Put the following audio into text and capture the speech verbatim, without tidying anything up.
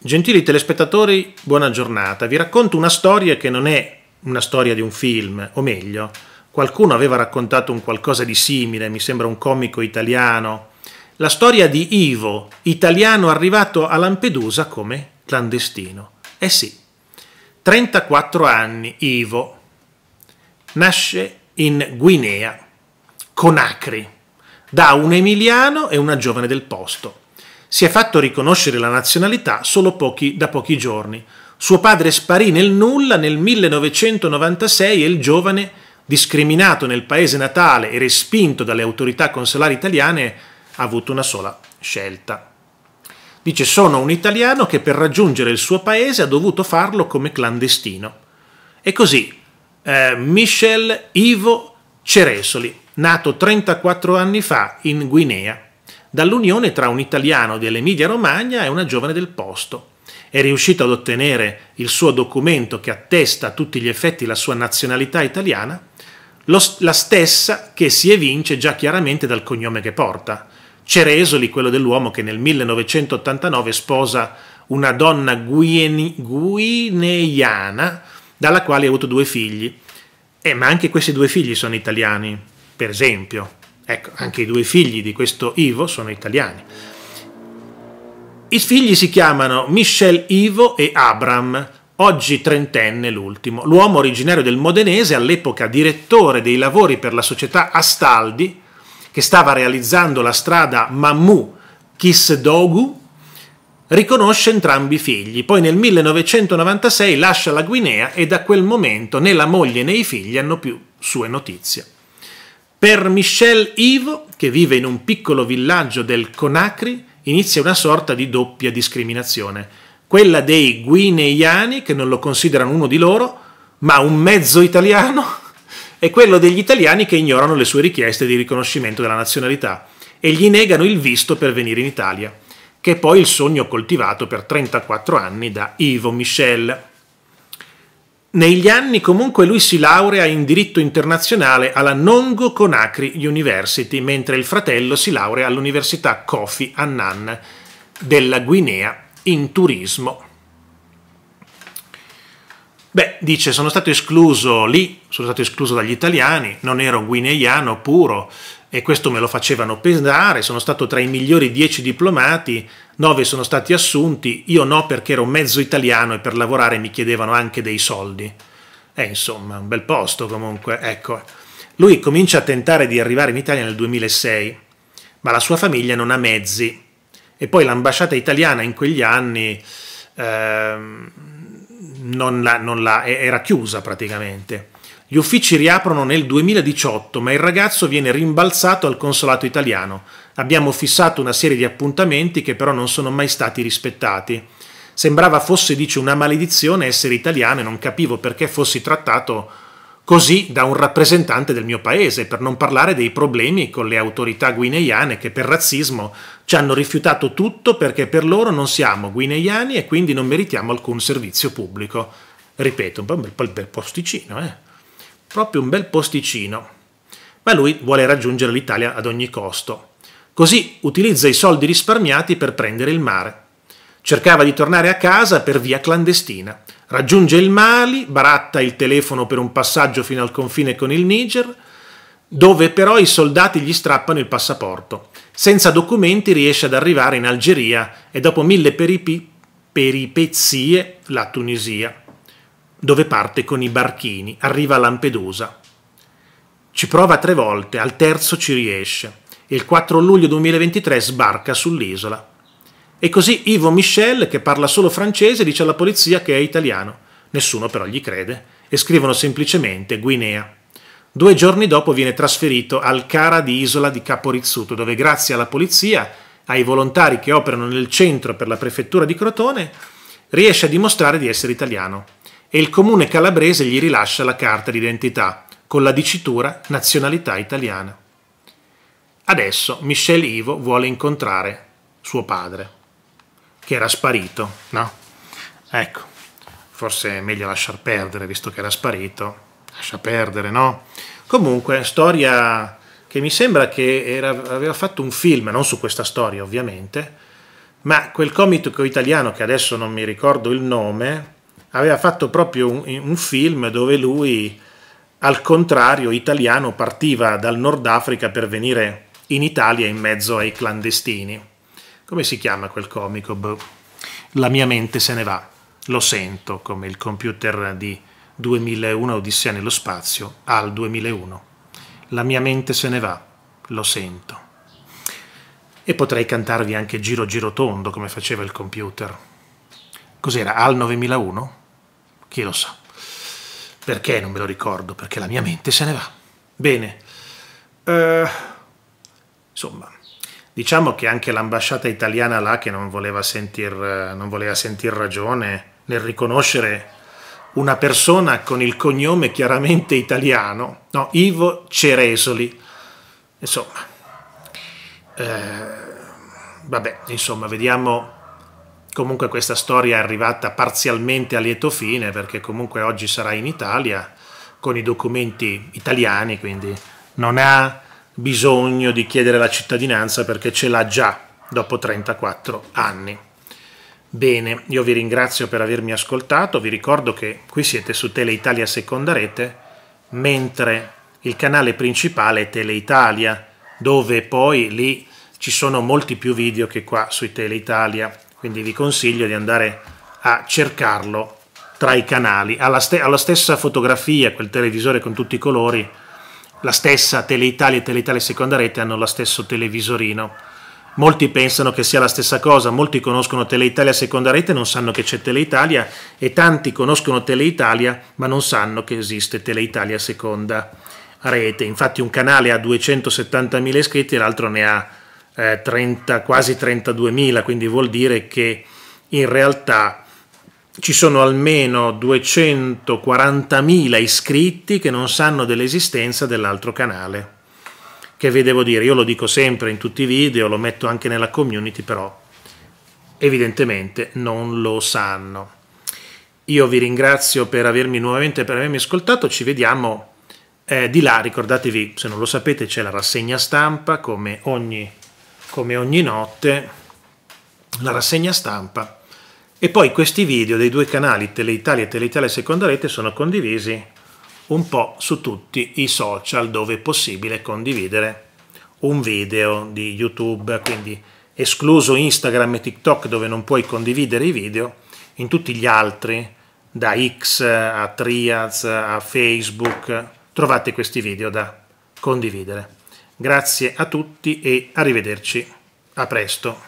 Gentili telespettatori, buona giornata. Vi racconto una storia che non è una storia di un film, o meglio, qualcuno aveva raccontato un qualcosa di simile, mi sembra un comico italiano. La storia di Ivo, italiano arrivato a Lampedusa come clandestino. Eh sì, trentaquattro anni Ivo. Nasce in Guinea, Conakry, da un emiliano e una giovane del posto. Si è fatto riconoscere la nazionalità solo pochi, da pochi giorni. Suo padre sparì nel nulla nel millenovecentonovantasei e il giovane, discriminato nel paese natale e respinto dalle autorità consolari italiane, ha avuto una sola scelta. Dice: sono un italiano che per raggiungere il suo paese ha dovuto farlo come clandestino. E così eh, Michel Ivo Ceresoli, nato trentaquattro anni fa in Guinea, dall'unione tra un italiano dell'Emilia-Romagna e una giovane del posto. È riuscito ad ottenere il suo documento che attesta a tutti gli effetti la sua nazionalità italiana, lo, la stessa che si evince già chiaramente dal cognome che porta. Ceresoli, quello dell'uomo che nel millenovecentottantanove sposa una donna guine, guineiana dalla quale ha avuto due figli. Eh, ma anche questi due figli sono italiani, per esempio. Ecco, anche i due figli di questo Ivo sono italiani. I figli si chiamano Michel Ivo e Abram, oggi trentenne l'ultimo. L'uomo originario del Modenese, all'epoca direttore dei lavori per la società Astaldi, che stava realizzando la strada Mammu-Kiss-Dogu, riconosce entrambi i figli. Poi nel millenovecentonovantasei lascia la Guinea e da quel momento né la moglie né i figli hanno più sue notizie. Per Michel Ivo, che vive in un piccolo villaggio del Conakry, inizia una sorta di doppia discriminazione. Quella dei guineiani, che non lo considerano uno di loro, ma un mezzo italiano, e quello degli italiani che ignorano le sue richieste di riconoscimento della nazionalità e gli negano il visto per venire in Italia, che è poi il sogno coltivato per trentaquattro anni da Ivo Michel. Negli anni comunque lui si laurea in diritto internazionale alla Nongo Conakry University, mentre il fratello si laurea all'Università Kofi Annan della Guinea in turismo. Beh, dice, sono stato escluso lì, sono stato escluso dagli italiani, non ero guineiano puro e questo me lo facevano pesare, sono stato tra i migliori dieci diplomati, nove sono stati assunti, io no perché ero mezzo italiano e per lavorare mi chiedevano anche dei soldi. Eh, insomma, un bel posto comunque, ecco. Lui comincia a tentare di arrivare in Italia nel duemilasei, ma la sua famiglia non ha mezzi e poi l'ambasciata italiana in quegli anni ehm, non la, non la, era chiusa praticamente. Gli uffici riaprono nel duemiladiciotto, ma il ragazzo viene rimbalzato al consolato italiano. Abbiamo fissato una serie di appuntamenti che però non sono mai stati rispettati. Sembrava fosse, dice, una maledizione essere italiano e non capivo perché fossi trattato così da un rappresentante del mio paese, per non parlare dei problemi con le autorità guineiane che per razzismo ci hanno rifiutato tutto perché per loro non siamo guineiani e quindi non meritiamo alcun servizio pubblico. Ripeto, un bel, un bel posticino, eh. Proprio un bel posticino, ma lui vuole raggiungere l'Italia ad ogni costo. Così utilizza i soldi risparmiati per prendere il mare. Cercava di tornare a casa per via clandestina. Raggiunge il Mali, baratta il telefono per un passaggio fino al confine con il Niger, dove però i soldati gli strappano il passaporto. Senza documenti riesce ad arrivare in Algeria e dopo mille peripi, peripezie la Tunisia, dove parte con i barchini, arriva a Lampedusa. Ci prova tre volte, al terzo ci riesce. Il quattro luglio duemilaventitré sbarca sull'isola. E così Ivo Michel, che parla solo francese, dice alla polizia che è italiano. Nessuno però gli crede e scrivono semplicemente Guinea. Due giorni dopo viene trasferito al Cara di Isola di Capo Rizzuto, dove grazie alla polizia, ai volontari che operano nel centro per la prefettura di Crotone, riesce a dimostrare di essere italiano. E il comune calabrese gli rilascia la carta d'identità con la dicitura nazionalità italiana. Adesso Michel Ivo vuole incontrare suo padre, che era sparito, no? Ecco, forse è meglio lasciar perdere, visto che era sparito, lascia perdere, no? Comunque, storia che mi sembra che era, aveva fatto un film, non su questa storia ovviamente, ma quel comico italiano, che adesso non mi ricordo il nome, aveva fatto proprio un, un film dove lui, al contrario italiano, partiva dal Nord Africa per venire in Italia in mezzo ai clandestini. Come si chiama quel comico? Boh. La mia mente se ne va, lo sento come il computer di duemilauno Odissea nello spazio al duemilauno. La mia mente se ne va, lo sento. E potrei cantarvi anche Giro Giro Tondo come faceva il computer. Cos'era? Al novemilauno? Chi lo sa? Perché non me lo ricordo? Perché la mia mente se ne va. Bene. Uh, insomma, diciamo che anche l'ambasciata italiana là, che non voleva sentir, non voleva sentir ragione nel riconoscere una persona con il cognome chiaramente italiano, no, Ivo Ceresoli, insomma, eh, vabbè, insomma, vediamo, comunque questa storia è arrivata parzialmente a lieto fine, perché comunque oggi sarà in Italia, con i documenti italiani, quindi non ha bisogno di chiedere la cittadinanza perché ce l'ha già dopo trentaquattro anni. Bene, io vi ringrazio per avermi ascoltato, vi ricordo che qui siete su Tele Italia Seconda Rete, mentre il canale principale è Tele Italia, dove poi lì ci sono molti più video che qua su Tele Italia, quindi vi consiglio di andare a cercarlo tra i canali. Ha la, st- ha la stessa fotografia, quel televisore con tutti i colori, la stessa Tele Italia e Tele Italia Seconda Rete hanno lo stesso televisorino. Molti pensano che sia la stessa cosa, molti conoscono Tele Italia Seconda Rete e non sanno che c'è Tele Italia, e tanti conoscono Tele Italia ma non sanno che esiste Tele Italia Seconda Rete. Infatti un canale ha duecentosettantamila iscritti e l'altro ne ha eh, trenta, quasi trentaduemila, quindi vuol dire che in realtà ci sono almeno duecentoquarantamila iscritti che non sanno dell'esistenza dell'altro canale. Che vi devo dire, io lo dico sempre in tutti i video, lo metto anche nella community, però evidentemente non lo sanno. Io vi ringrazio per avermi nuovamente per avermi ascoltato, ci vediamo eh, di là. Ricordatevi, se non lo sapete, c'è la rassegna stampa, come ogni, come ogni notte, la rassegna stampa. E poi questi video dei due canali, Tele Italia e Tele Italia Seconda Rete, sono condivisi un po' su tutti i social dove è possibile condividere un video di YouTube, quindi escluso Instagram e TikTok dove non puoi condividere i video, in tutti gli altri, da X a Threads a Facebook, trovate questi video da condividere. Grazie a tutti e arrivederci, a presto.